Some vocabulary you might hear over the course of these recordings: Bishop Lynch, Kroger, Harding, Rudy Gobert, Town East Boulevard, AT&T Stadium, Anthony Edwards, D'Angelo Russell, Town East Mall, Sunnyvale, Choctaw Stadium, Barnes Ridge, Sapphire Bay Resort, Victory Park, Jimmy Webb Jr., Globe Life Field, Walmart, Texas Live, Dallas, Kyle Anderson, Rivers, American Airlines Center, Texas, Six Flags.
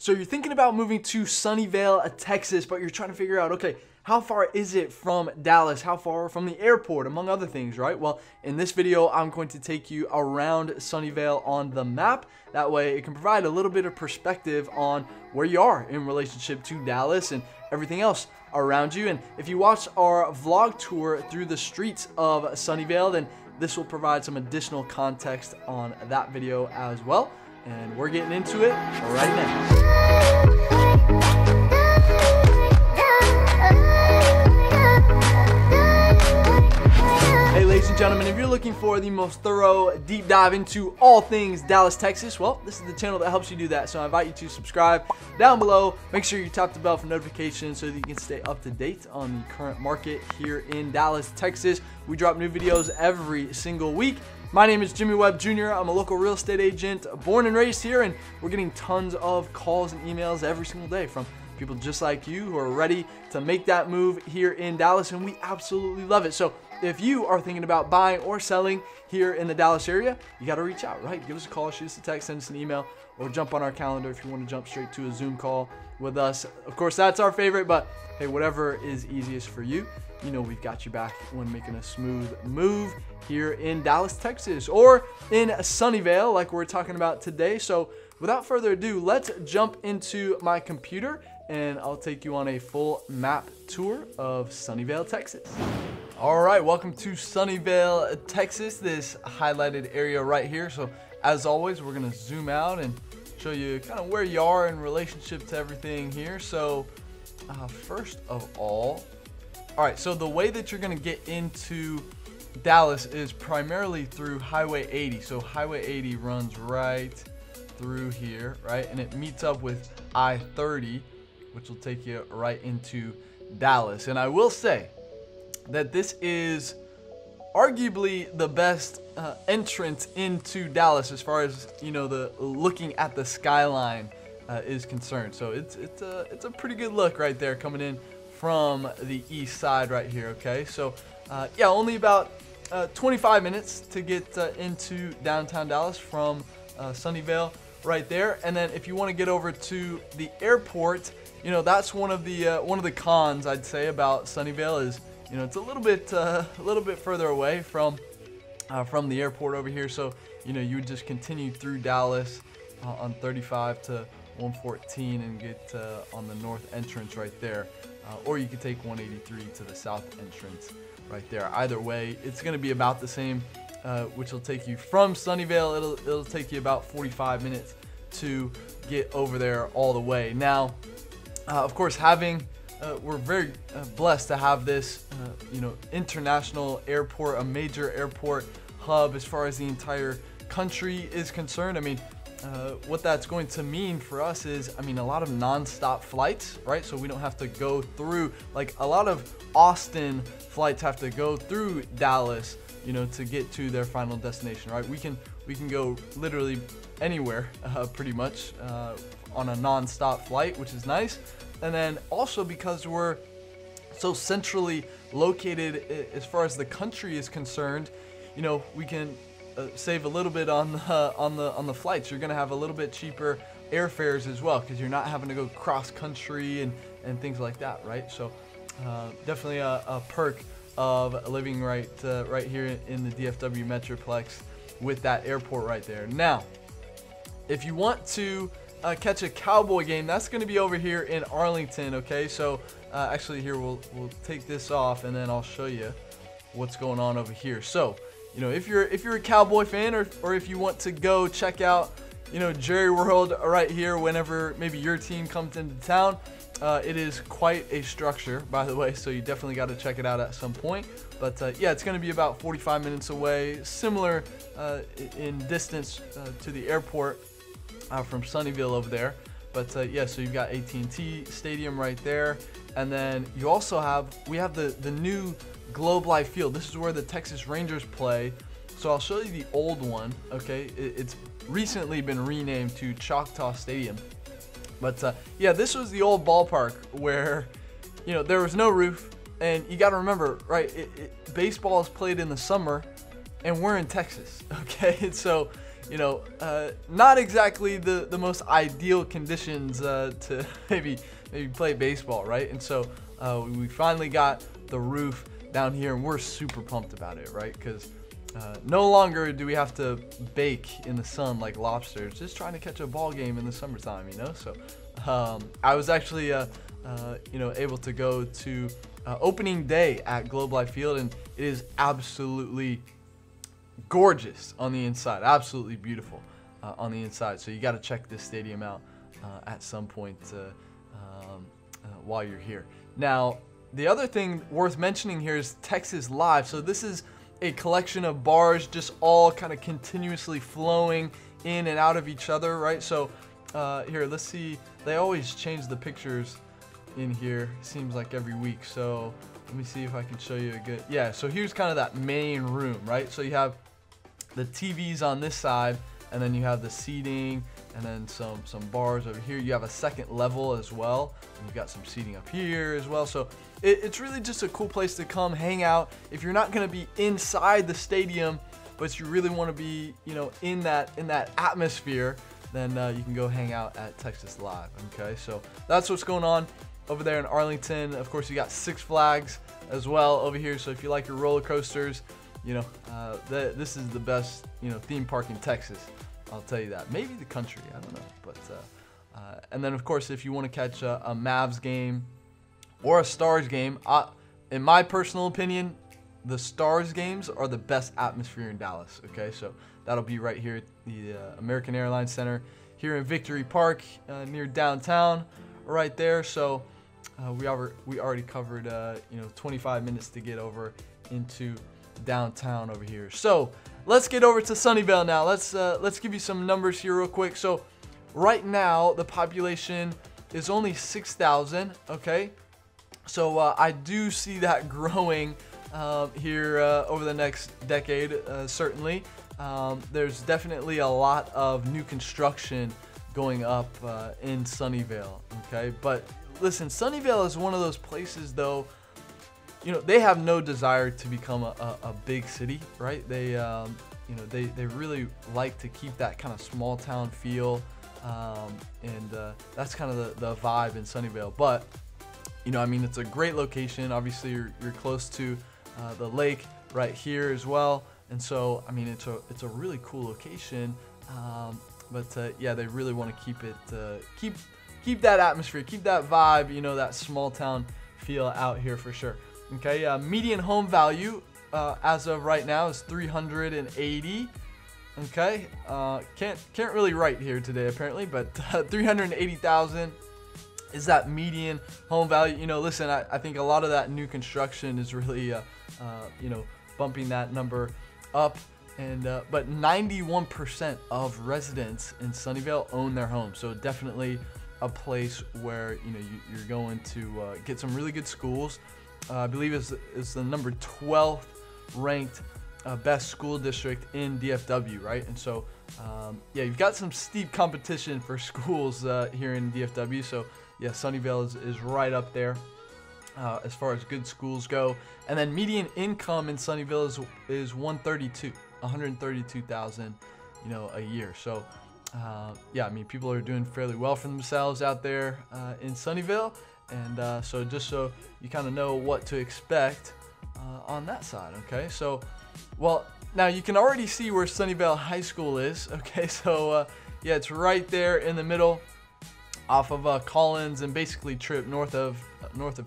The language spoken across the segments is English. So you're thinking about moving to Sunnyvale, Texas, but you're trying to figure out, okay, how far is it from Dallas? How far from the airport, among other things, right? Well, in this video, I'm going to take you around Sunnyvale on the map. That way it can provide a little bit of perspective on where you are in relationship to Dallas and everything else around you. And if you watched our vlog tour through the streets of Sunnyvale, then this will provide some additional context on that video as well. And we're getting into it right now. Ladies and gentlemen, if you're looking for the most thorough deep dive into all things Dallas, Texas, well, this is the channel that helps you do that. So I invite you to subscribe down below. Make sure you tap the bell for notifications so that you can stay up to date on the current market here in Dallas, Texas. We drop new videos every single week. My name is Jimmy Webb Jr. I'm a local real estate agent, born and raised here, and we're getting tons of calls and emails every single day from people just like you who are ready to make that move here in Dallas, and we absolutely love it. So if you are thinking about buying or selling here in the Dallas area, you got to reach out, right? Give us a call, shoot us a text, send us an email, or jump on our calendar if you want to jump straight to a Zoom call with us. Of course, that's our favorite, but hey, whatever is easiest for you, you know we've got you back when making a smooth move here in Dallas, Texas, or in Sunnyvale like we're talking about today. So without further ado, let's jump into my computer and I'll take you on a full map tour of Sunnyvale, Texas. All right, welcome to Sunnyvale, Texas, this highlighted area right here. So as always, we're gonna zoom out and show you kind of where you are in relationship to everything here. So first of all right, so the way that you're gonna get into Dallas is primarily through Highway 80. So Highway 80 runs right through here, right? And it meets up with I-30, which will take you right into Dallas. And I will say, that this is arguably the best entrance into Dallas as far as, you know, the looking at the skyline is concerned. So it's a pretty good look right there coming in from the east side right here. Okay, so yeah, only about 25 minutes to get into downtown Dallas from Sunnyvale right there. And then if you want to get over to the airport, you know, that's one of the cons I'd say about Sunnyvale is, you know, it's a little bit further away from the airport over here. So, you know, you would just continue through Dallas on 35 to 114 and get on the north entrance right there. Or you could take 183 to the south entrance right there. Either way, it's going to be about the same, which will take you from Sunnyvale. It'll take you about 45 minutes to get over there all the way. Now, of course, having we're very blessed to have this, you know, international airport, a major airport hub as far as the entire country is concerned. I mean, what that's going to mean for us is, I mean, a lot of nonstop flights, right? So we don't have to go through, like a lot of Austin flights have to go through Dallas, you know, to get to their final destination, right? We can go literally anywhere, pretty much, on a nonstop flight, which is nice. And then also because we're so centrally located as far as the country is concerned, you know, we can save a little bit on the flights. You're gonna have a little bit cheaper airfares as well because you're not having to go cross country and things like that, right? So definitely a perk of living right here in the DFW Metroplex with that airport right there. Now, if you want to catch a Cowboy game, that's going to be over here in Arlington. Okay, so actually here we'll take this off and then I'll show you what's going on over here. So, you know, if you're a Cowboy fan or if you want to go check out, you know, Jerry World right here whenever maybe your team comes into town, it is quite a structure, by the way, so you definitely got to check it out at some point. But yeah, it's going to be about 45 minutes away, similar in distance to the airport from Sunnyvale over there. But yeah, so you've got AT&T Stadium right there, and then you also have the new Globe Life Field. This is where the Texas Rangers play. So I'll show you the old one. Okay, it's recently been renamed to Choctaw Stadium. But yeah, this was the old ballpark where, you know, there was no roof, and you got to remember, right? Baseball is played in the summer, and we're in Texas. Okay, so you know, not exactly the most ideal conditions to maybe play baseball, right? And so we finally got the roof down here, and we're super pumped about it, right? Because no longer do we have to bake in the sun like lobsters, just trying to catch a ball game in the summertime, you know? So I was actually, you know, able to go to opening day at Globe Life Field, and it is absolutely gorgeous on the inside, absolutely beautiful on the inside. So you got to check this stadium out at some point while you're here. Now, the other thing worth mentioning here is Texas Live. So this is a collection of bars just all kind of continuously flowing in and out of each other, right? So here, let's see. They always change the pictures in here, seems like every week. So let me see if I can show you a good, yeah, so here's kind of that main room, right? So you have the TVs on this side, and then you have the seating, and then some bars over here. You have a second level as well, and you've got some seating up here as well. So it's really just a cool place to come hang out if you're not going to be inside the stadium, but you really want to be, you know, in that atmosphere. Then you can go hang out at Texas Live. Okay, so that's what's going on over there in Arlington. Of course, you got Six Flags as well over here. So if you like your roller coasters, you know, this is the best, you know, theme park in Texas. I'll tell you that. Maybe the country, I don't know. But and then of course, if you want to catch a Mavs game or a Stars game, in my personal opinion, the Stars games are the best atmosphere in Dallas. Okay, so that'll be right here at the American Airlines Center here in Victory Park, near downtown, right there. So we already covered, you know, 25 minutes to get over into downtown over here. So let's get over to Sunnyvale now. Let's give you some numbers here real quick. So right now the population is only 6,000. Okay, so I do see that growing here over the next decade. Certainly, there's definitely a lot of new construction going up in Sunnyvale. Okay, but listen, Sunnyvale is one of those places, though. You know, they have no desire to become a big city, right? They, you know, they really like to keep that kind of small town feel, and that's kind of the vibe in Sunnyvale. But, you know, I mean, it's a great location. Obviously, you're close to the lake right here as well, and so I mean, it's a really cool location. But yeah, they really want to keep it, keep that atmosphere, keep that vibe, you know, that small town feel out here for sure. Okay, median home value as of right now is 380. Okay, can't really write here today apparently, but 380,000 is that median home value. You know, listen, I think a lot of that new construction is really, you know, bumping that number up. And but 91% of residents in Sunnyvale own their home, so definitely a place where, you know, you're going to get some really good schools. I believe is the number 12th ranked best school district in DFW, right? And so, yeah, you've got some steep competition for schools here in DFW. So, yeah, Sunnyvale is right up there as far as good schools go. And then median income in Sunnyvale is 132,000, you know, a year. So, yeah, I mean, people are doing fairly well for themselves out there in Sunnyvale. And so just so you kind of know what to expect on that side, okay? So, well, now you can already see where Sunnyvale High School is, okay? So, yeah, it's right there in the middle off of Collins and basically Tripp, north of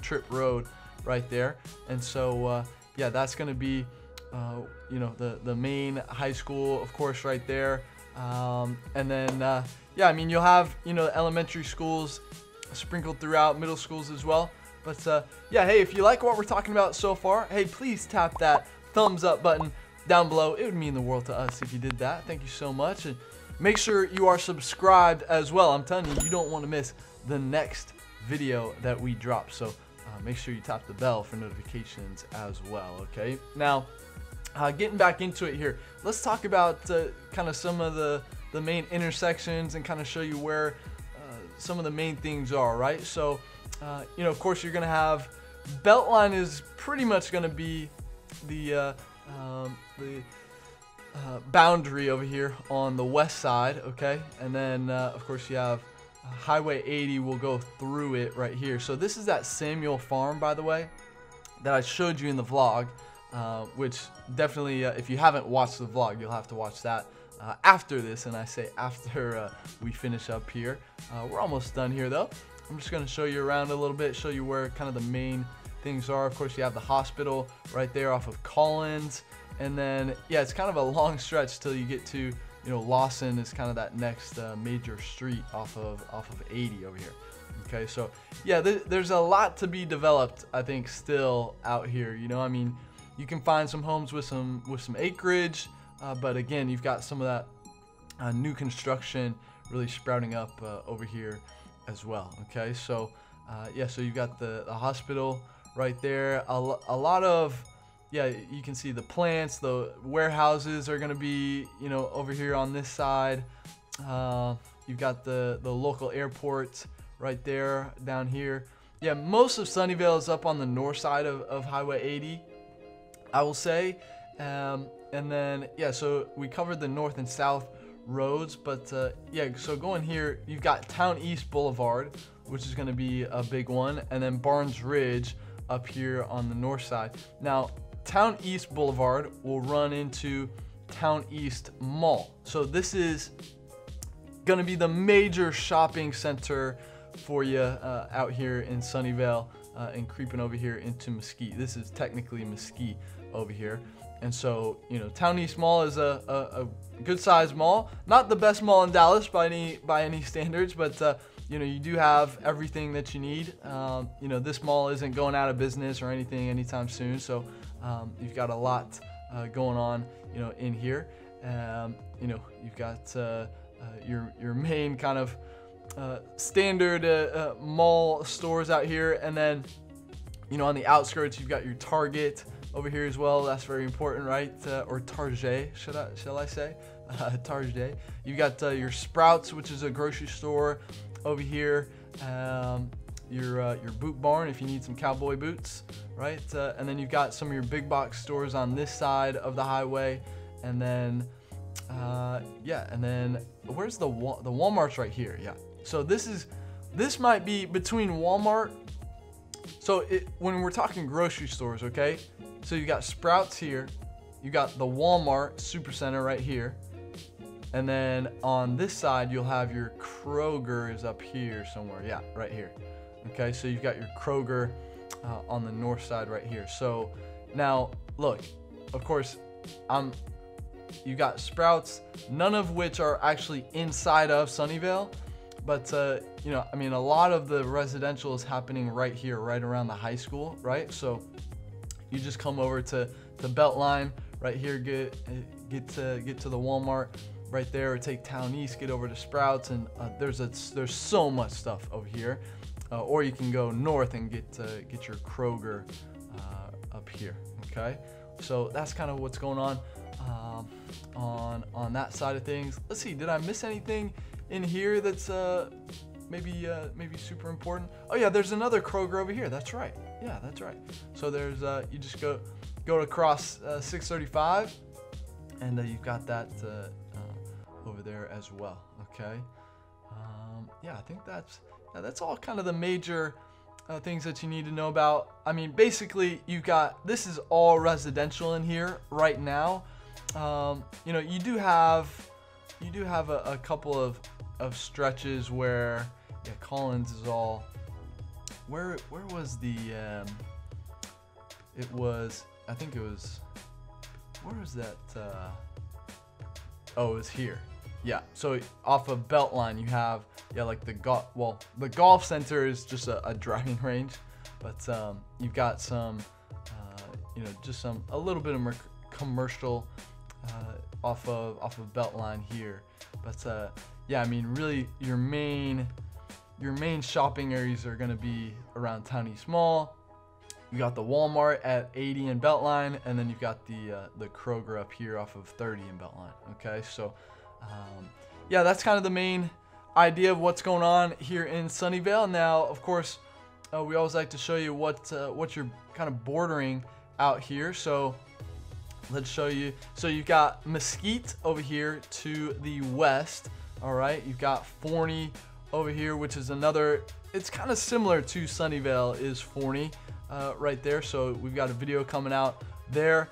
Tripp Road right there. And so, yeah, that's going to be, you know, the main high school, of course, right there. And then, yeah, I mean, you'll have, you know, elementary schools sprinkled throughout, middle schools as well. But yeah, hey, if you like what we're talking about so far, hey, please tap that thumbs up button down below. It would mean the world to us if you did that. Thank you so much, and make sure you are subscribed as well. I'm telling you, you don't want to miss the next video that we drop. So make sure you tap the bell for notifications as well. Okay, now getting back into it here, let's talk about kind of some of the main intersections and kind of show you where some of the main things are, right? So, you know, of course, you're gonna have Beltline is pretty much gonna be the boundary over here on the west side, okay? And then, of course, you have Highway 80 will go through it right here. So this is that Samuel Farm, by the way, that I showed you in the vlog, which definitely, if you haven't watched the vlog, you'll have to watch that after this. And I say after we finish up here. We're almost done here, though. I'm just going to show you around a little bit, show you where kind of the main things are. Of course, you have the hospital right there off of Collins. And then, yeah, it's kind of a long stretch till you get to, you know, Lawson is kind of that next major street off of 80 over here. Okay, so yeah, there's a lot to be developed, I think, still out here. You know, I mean, you can find some homes with some acreage, but again, you've got some of that new construction really sprouting up over here as well. Okay, so yeah, so you've got the hospital right there. A lot of, yeah, you can see the plants, the warehouses are going to be, you know, over here on this side. You've got the local airport right there down here. Yeah, most of Sunnyvale is up on the north side of Highway 80, I will say. And then, yeah, so we covered the north and south roads, but yeah, so going here, you've got Town East Boulevard, which is going to be a big one, and then Barnes Ridge up here on the north side. Now, Town East Boulevard will run into Town East Mall. So this is gonna be the major shopping center for you out here in Sunnyvale and creeping over here into Mesquite. This is technically Mesquite over here. And so, you know, Town East Mall is a good sized mall. Not the best mall in Dallas by any standards, but you know, you do have everything that you need. You know, this mall isn't going out of business or anything anytime soon. So you've got a lot going on, you know, in here. You know, you've got your main kind of standard mall stores out here. And then, you know, on the outskirts, you've got your Target over here as well. That's very important, right? Or Target, shall I say? Target. You've got your Sprouts, which is a grocery store over here. Your Boot Barn if you need some cowboy boots, right? And then you've got some of your big box stores on this side of the highway. And then yeah, and then where's the Walmart's right here? Yeah, so this might be between Walmart. So when we're talking grocery stores, okay, so you got Sprouts here, you got the Walmart Supercenter right here, and then on this side you'll have your Kroger is up here somewhere. Yeah, right here. Okay, so you've got your Kroger on the north side right here. So now look, of course, you got Sprouts, none of which are actually inside of Sunnyvale, but you know, I mean, a lot of the residential is happening right here, right around the high school, right? So you just come over to the Beltline right here, get to the Walmart right there, or take Town East, get over to Sprouts, and there's so much stuff over here. Or you can go north and get your Kroger up here. Okay, so that's kind of what's going on. On that side of things. Let's see, did I miss anything in here that's maybe super important? Oh yeah, there's another Kroger over here. That's right. Yeah, that's right. So there's you just go across 635, and you've got that over there as well. Okay. Yeah, I think that's all kind of the major things that you need to know about. I mean, basically, you've got, this is all residential in here right now. You know, you do have a couple of stretches where, yeah, Collins is all, where was the it was, I think it was, where was that oh, it was here. Yeah, so off of Beltline you have, yeah, like the golf, well, the golf center is just a driving range, but you've got some you know, just some, a little bit of commercial off of Beltline here, but yeah, I mean, really your main shopping areas are going to be around Town East Mall. You got the Walmart at 80 and Beltline, and then you've got the Kroger up here off of 30 and Beltline. Okay, so yeah, that's kind of the main idea of what's going on here in Sunnyvale. Now, of course, we always like to show you what you're kind of bordering out here. So Let's show you. So you've got Mesquite over here to the west. All right, you've got Forney over here, which is another, it's kind of similar to Sunnyvale is Forney right there. So we've got a video coming out there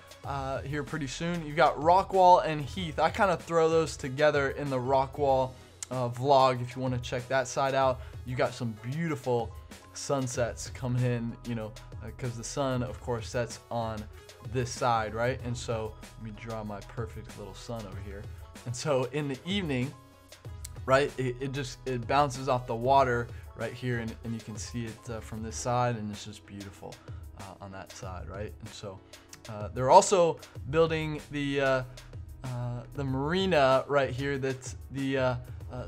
here pretty soon. You've got Rockwall and Heath. I kind of throw those together in the Rockwall vlog if you want to check that side out. You got some beautiful sunsets coming in, you know, because the sun of course sets on this side, right? And so let me draw my perfect little sun over here. And so in the evening, right, it bounces off the water right here, and you can see it from this side, and it's just beautiful on that side, right? And so they're also building the marina right here. That's the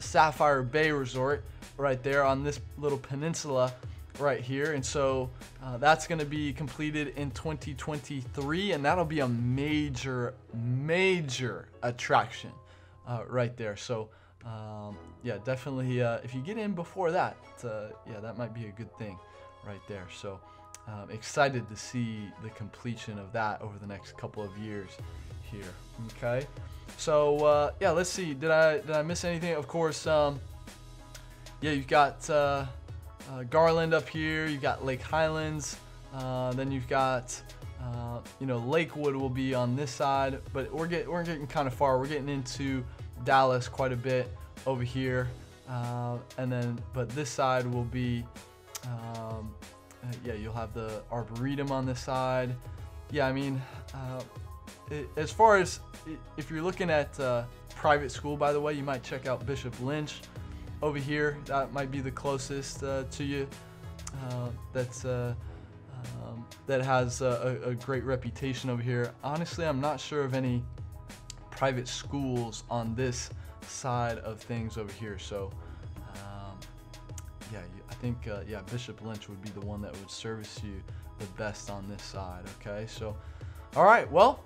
Sapphire Bay Resort right there on this little peninsula right here. And so that's going to be completed in 2023, and that'll be a major attraction right there. So yeah, definitely if you get in before that, yeah, that might be a good thing right there. So excited to see the completion of that over the next couple of years here. Okay, so yeah, let's see, did I miss anything? Of course, yeah, you've got Garland up here, you've got Lake Highlands, then you've got you know, Lakewood will be on this side, but we're getting kind of far. We're getting into Dallas quite a bit over here, and then but this side will be yeah, you'll have the Arboretum on this side. Yeah, I mean as far as if you're looking at private school, by the way, you might check out Bishop Lynch over here. That might be the closest to you. That's that has a great reputation over here. Honestly, I'm not sure of any private schools on this side of things over here. So yeah, I think yeah, Bishop Lynch would be the one that would service you the best on this side. Okay, so all right, well,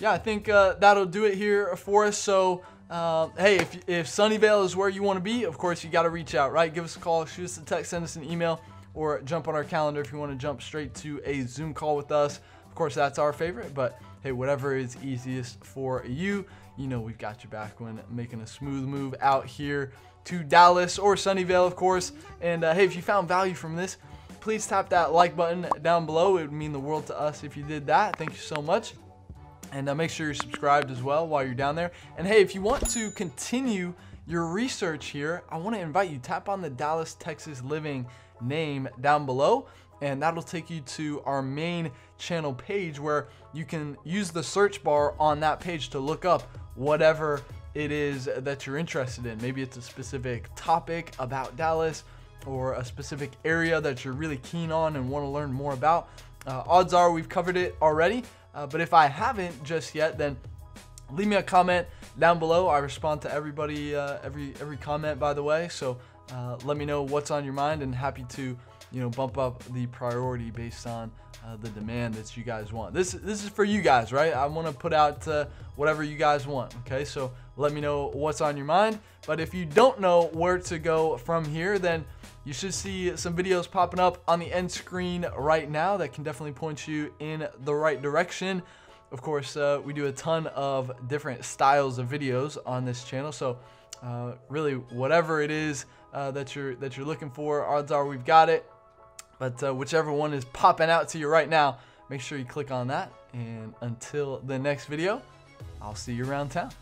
yeah, I think that'll do it here for us. So hey, if Sunnyvale is where you want to be, of course you got to reach out, right? Give us a call, shoot us a text, send us an email, or jump on our calendar if you want to jump straight to a Zoom call with us. Of course, that's our favorite, but hey, whatever is easiest for you, you know we've got your back when making a smooth move out here to Dallas or Sunnyvale, of course. And hey, if you found value from this, please tap that like button down below. It would mean the world to us if you did that. Thank you so much. And make sure you're subscribed as well while you're down there. And hey, if you want to continue your research here, I want to invite you, tap on the Dallas, Texas Living name down below, and that'll take you to our main channel page where you can use the search bar on that page to look up whatever it is that you're interested in. Maybe it's a specific topic about Dallas or a specific area that you're really keen on and want to learn more about. Odds are we've covered it already, but if I haven't just yet, then leave me a comment down below. I respond to everybody, every comment, by the way. So let me know what's on your mind, and happy to, you know, bump up the priority based on the demand that you guys want. This is for you guys, right? I want to put out whatever you guys want. Okay, so let me know what's on your mind. But if you don't know where to go from here, then you should see some videos popping up on the end screen right now that can definitely point you in the right direction. Of course, we do a ton of different styles of videos on this channel, so really whatever it is that you're looking for, odds are we've got it. But whichever one is popping out to you right now, make sure you click on that. And until the next video, I'll see you around town.